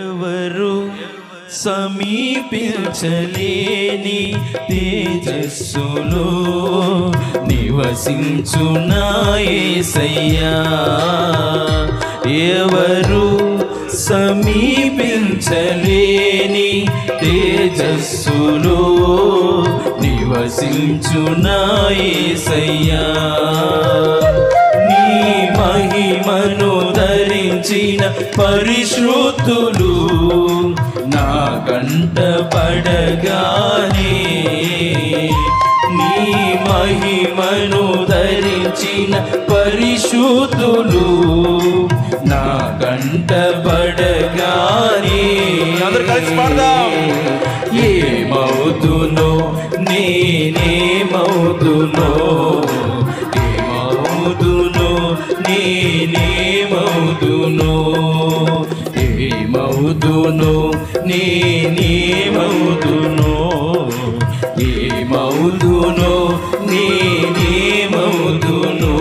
ఎవరు సమీపించలేని తేజస్సులో నివసించునా యేసయ్యా, ఎవరు సమీపించలేని తేజస్సులో నివసించునా యేసయ్యా, నీ మహిమను ధరించిన పరిశుద్ధులు నా కంట పడగానే, నీ మహిమను ధరించిన పరిశుద్ధులు నా కంట పడగానే, ఏమవుతునో నేనేమవుతునో, ఏమవుతునో నేనేమవుతునో, ఏమవుతునో నేనేమవుతునో, ఏమవుతునో నేనేమవుతునో.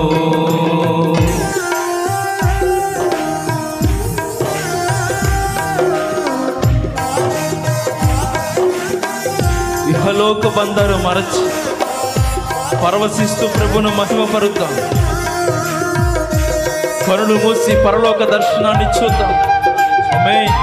ఇహలోక బంధను మరచి పరవశిస్తూ ప్రభును మహిమపరుద్దాం. కనులు మూసి పరలోక దర్శనాన్ని చూద్దాం. ఆమేన్.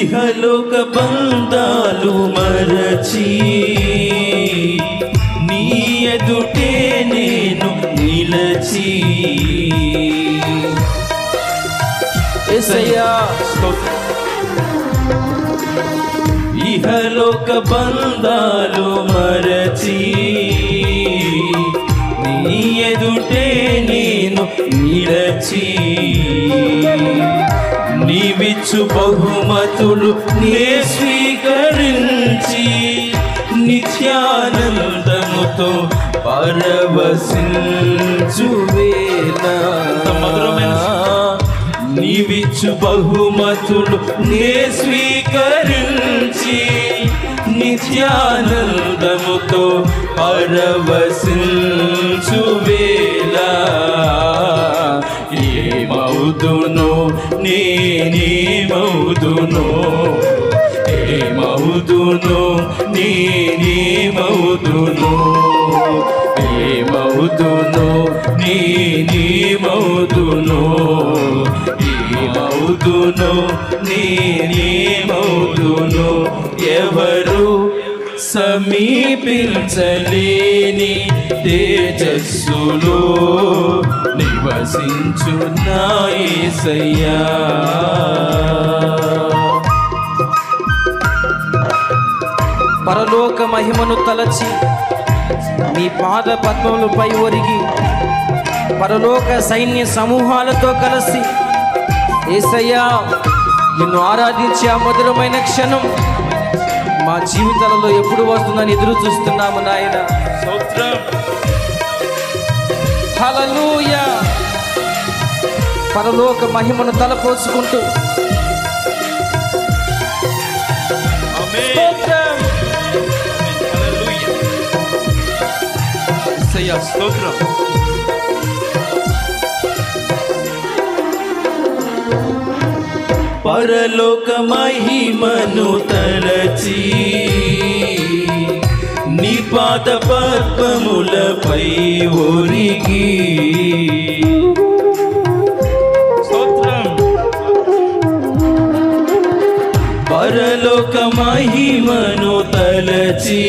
ఇహలోక బంధాలు మరచి నీ ఎదుటే నేను నిలచి, యేసయ్యా స్తోత్రం. ఇహలోక బంధాలు మరచి నీ ఎదుటే నేను నిలచి, నీవిచ్చు బహుమతులు నే స్వీకరించి నిత్యానందముతో పరవశించువేళ, నీవిచ్చు బహుమతులు నే స్వీకరించి నిత్యానందముతో పరవశించువేళ, ఏమవుతునో నేనేమవుతునో, ఏమవుతునో నేనేమవుతునో, ఏమవుతునో నేనేమవుతునో, ఏమవుతునో నేనేమవుతునో, ఎవరు సమీపించలేని తేజస్సులో నివసించునా యేసయ్యా. పరలోక మహిమను తలచి నీ పాద పద్మములపై ఒరిగి పరలోక సైన్య సమూహాలతో కలిసి యేసయ్యా నిన్ను ఆరాధించే ఆ మధురమైన క్షణం మా జీవితాలలో ఎప్పుడు వస్తుందని ఎదురు చూస్తున్నాము నాయన. హల్లెలూయా. పరలోక మహిమను తలపోసుకుంటూ స్తోత్రం. పరలోక మహిమను తలచి నీ పాద పద్మములపై ఒరిగి, స్తోత్రం. పరలోక మహిమను తలచి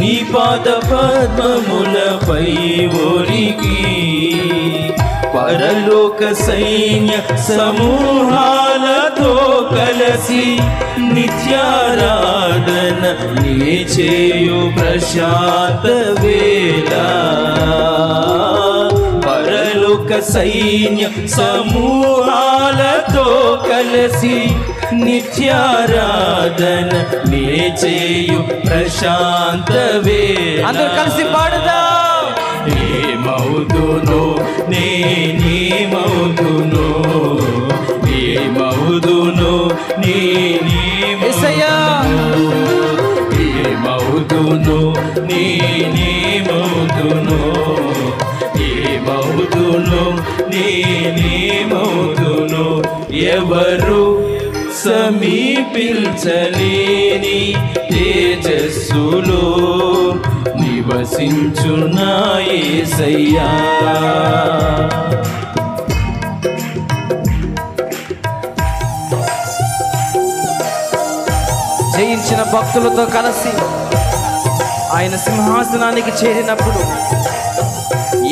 నీ పాద పద్మములపై ఒరిగి పరలోక సైన్య సమూహాలతో కలసి నిత్యారాధన నీ చేయు ప్రశాంత వేళ, పరలోక సైన్య సమూహాలతో కలసి నిత్యారాధన నీ చేయు ప్రశాంత వేళ, అందరూ కలిసి పాడుదాం. ఏమవుతునో ఎవరు సమీపించలేని తేజస్సులో నివసించున యేసయ్యా జయించిన భక్తులతో కలిసి ఆయన సింహాసనానికి చేరినప్పుడు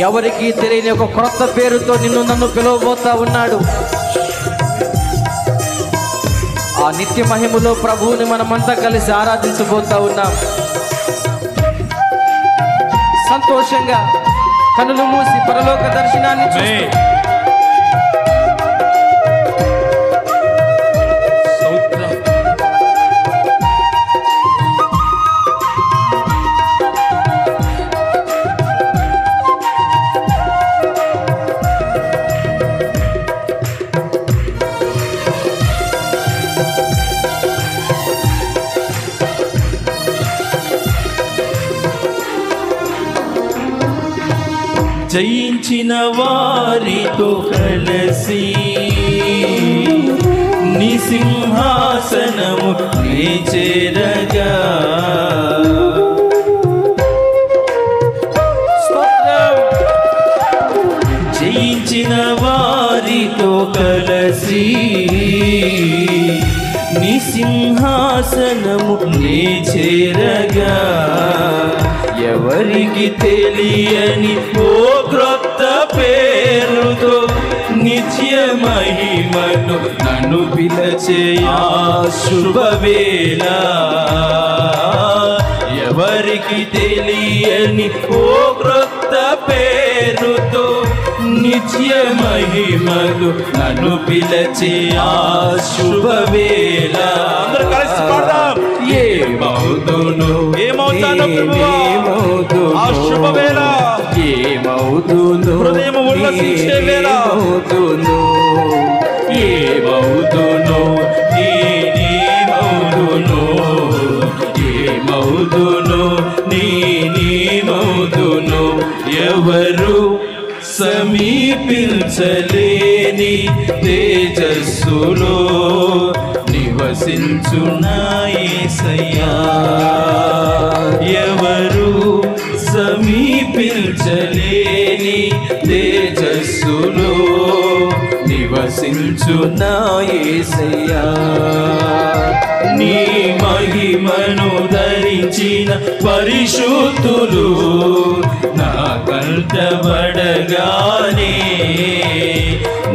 ఎవరికి తెలియని ఒక కొత్త పేరుతో నిన్ను నన్ను పిలవబోతా ఉన్నాడు. ఆ నిత్య మహిమలో ప్రభువుని మనమంతా కలిసి ఆరాధించబోతా ఉన్నాం. సంతోషంగా కనులు మూసి పరలోక దర్శనాన్ని చూస్తాం. జయించిన వారితో కలిసి నీ సింహాసనము నీ చేరగా జయించిన వారితో కలిసి నీ సింహాసనము నీ చేరగా ఎవరికి తెలియని ఓ క్రొత్త పేరుతో నిత్య మహిమను నన్ను పిలచేయా శుభవేళ ఎవరికి తెలియని ఓ క్రొత్త పేరుతో నిత్య మహిమను నన్ను పిలచేయా శుభవేళ ఎవరు సమీపించలేని తేజస్సులో నివసించున యేసయ్యా ఎవరు సమీపించలేని తేజస్సులో నివసించున యేసయ్యా నీ మహిమను ధరించిన పరిశుద్ధులు నా కంటబడగానే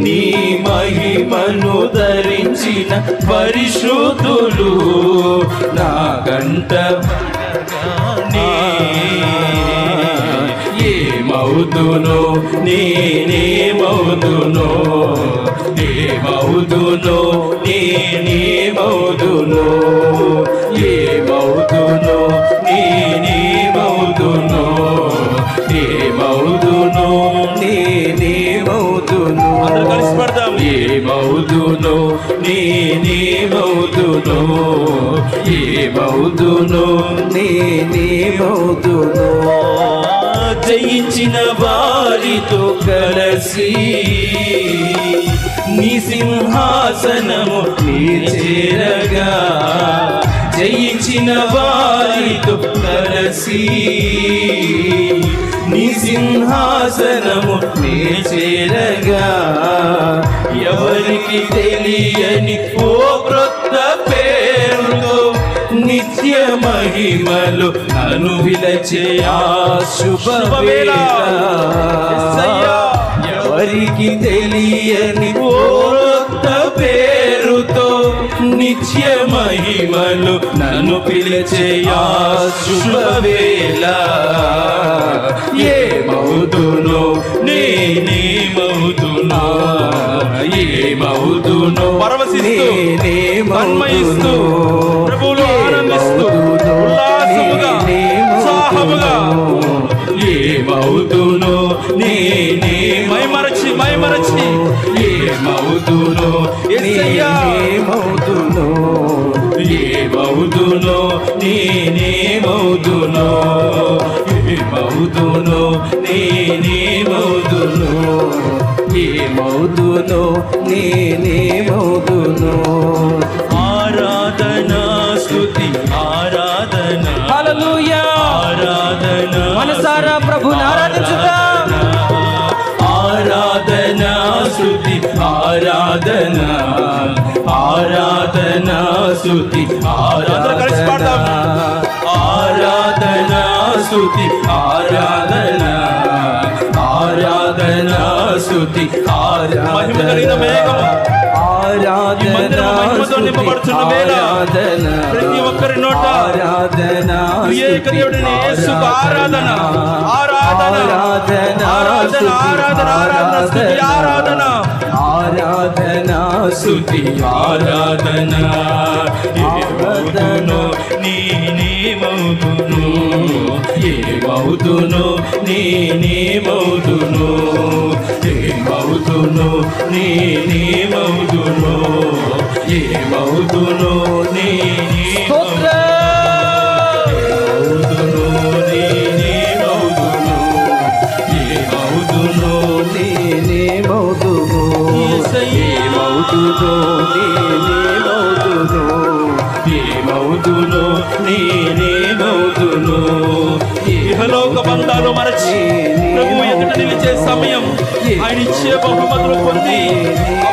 నీ మహిమను ధరించిన పరిశుద్ధులు నా కంటబడగానే ఏమవుదునో నేనేమవుదునో ఏమవుదునో నేనేమవుదునో ఏమవుదునో నేనేమవుదునో ఏమవుదునో నేనేమవుదునో ఏమవుదునో నేనేమవుదునో ఏమవుదునో నేనేమవుదునో జయించిన వారితో కలిసి నీ సింహాసనము నీ చేరగా జయించిన వారితో కలిసి నీ సింహాసనము నీ చేరగా ఎవరికి తెలియని ఓ క్రొత్త పేరుతో నిత్య మహిమలు నన్ను పిలచేయా శుభవేళ ఎవరికి తెలియని ఓ క్రొత్త పేరుతో నిత్య మహిమలు నన్ను పిలచేయా శుభవేళ ఏమవుదునో నేనేమవుదునో ఏమవుదునో పరవశిస్తూ మన్మయిస్తూ ప్రభువులో ఆనందిస్తూ ఉల్లాసముగా ఉత్సాహముగా ఏమవుదునో నే నీ మై మరచి ఏమవుదునో యేసయ్యా ఏమవుదునో నేనేమవుదునో ఏమవుదునో నేనేమవుదునో ఏమవుదునో నేనేమవుదునో ఆరాధన స్తుతి ఆరాధన హల్లెలూయా ఆరాధన మనసారా ప్రభుని ఆరాధించుతా ఆరాధన స్తుతి ఆరాధన ఆరాధన స్తుతి ఆరాధన ఆరాధన స్తుతి ఆరాధన ఆరాధన స్తుతి ఆరాధన మహిమ కలిగిన మేఘమా ఆరాధన మహిమతో నింపబడుచున్న వేళ ప్రతి ఒక్కరి నోట ఆరాధన ఏకదేవుడైన యేసుకు ఆరాధన ఆరాధన ఆరాధన ఆరాధన ఆరాధన స్తుతి ఆరాధన ఆరాధనా స్తుతి ఆరాధనా ఏమవుదునో నేనేమవుదునో ఏమవుదునో నేనేమవుదునో ఏమవుదునో నేనేమవుదునో ఏమవుదునో నేనేమవుదునో ఇహలోక బంధాలు మరచి ప్రభు ఎదుట నిలిచే సమయం ఆయన ఇచ్చే బహుమతులు పొంది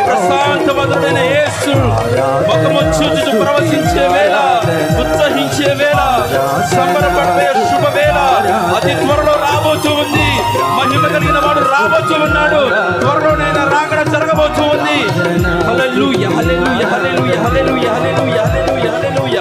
ప్రశాంతమధుడైన యేసు ముఖము చూచుచు ప్రవశించే వేళ ఉత్సహించే వేళ సంబరపడే శుభవేళ అతి త్వరలో రాబోతూ ఉంది. మహిమ కలిగిన వాడు రాబోతూ ఉన్నాడు. త్వరలోనైనా రాకడ జరగబోతూ ఉంది. హల్లెలూయా హల్లెలూయా హల్లెలూయా హల్లెలూయా హల్లెలూయా హల్లెలూయా హల్లెలూయా హల్లెలూయా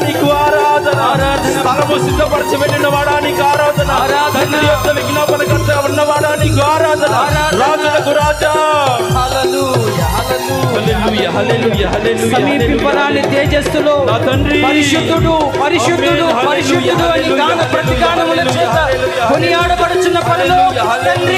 నీకు ఆరాధన, స్థలము సిద్ధపరచి వెళ్ళిన వాడా నీకు ఆరాధన, తండ్రి యొక్క విజ్ఞాపనకర్త ఉన్నవాడా నీకు ఆరాధన, రాజులకు రాజా హల్లెలూయా హల్లెలూయా హల్లెలూయా హల్లెలూయా సమీపింపరాని తేజస్సులో నా తండ్రి పరిశుద్ధుడు పరిశుద్ధుడు పరిశుద్ధుడు అని గాన ప్రతిగానముల చేత కొనియాడబడుచున్న పరలోక తండ్రి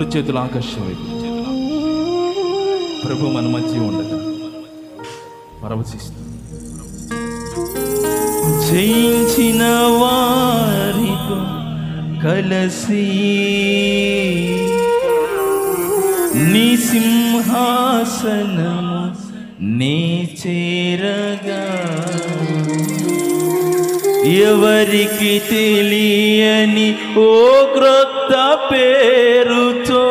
రెండు చేతుల ఆకాశం వైపు ప్రభు మన మధ్య ఉండగా పరవశిస్తూ జయించిన వారితో కలసి నీ సింహాసనము నీ చేరగా ఎవరికి తెలియని ఓ క్రొత్త పేరుతో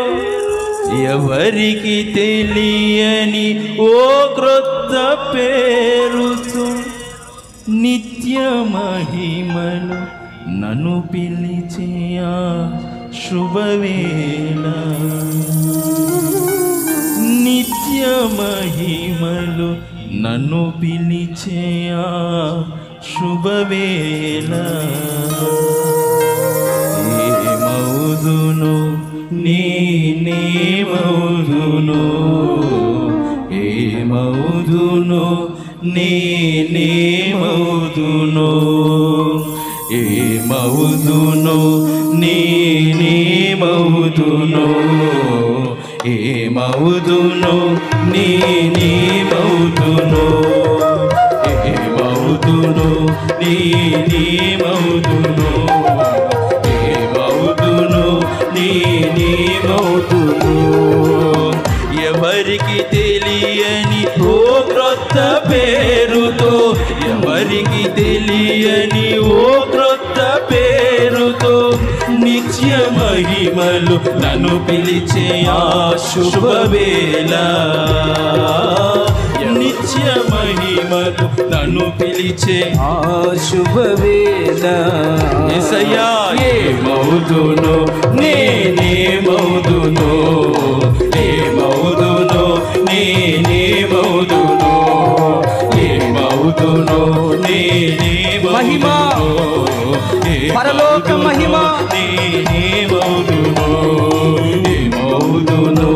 ఎవరికి తెలియని ఓ క్రొత్త పేరుతో నిత్య మహిమలు నన్ను పిలిచేయా శుభవేళ నిత్య మహిమలు నన్ను పిలిచేయా శుభవేళ ఏమవుదునో నేనేమవుదునో ఏమవుదునో నేనేమవుదునో ఏమవుదునో నేనేమవుదునో ఏమవుదునో నేనేమవుదునో ఏమవుదునో నేనేమవుదునో ఏమవుదునో నేనేమవుదునో ఎవరికి తెలియని ఓ క్రొత్త పేరుతో ఎవరికి తెలియని ఓ క్రొత్త పేరుతో నిత్య మహిమలు నన్ను పిలిచే ఆ శుభవేళ నిత్య మహిమలు నన్ను పిలిచే ఆ శుభవేళ యేసయ్యా ఏమవుదునో నేనేమవుదునో ఏమవుదునో నేనేమవుదునో ఏమవుదునో నేనేమవుదునో మహిమా పరలోక మహిమా నేనేమవుదునో నేనేమవుదునో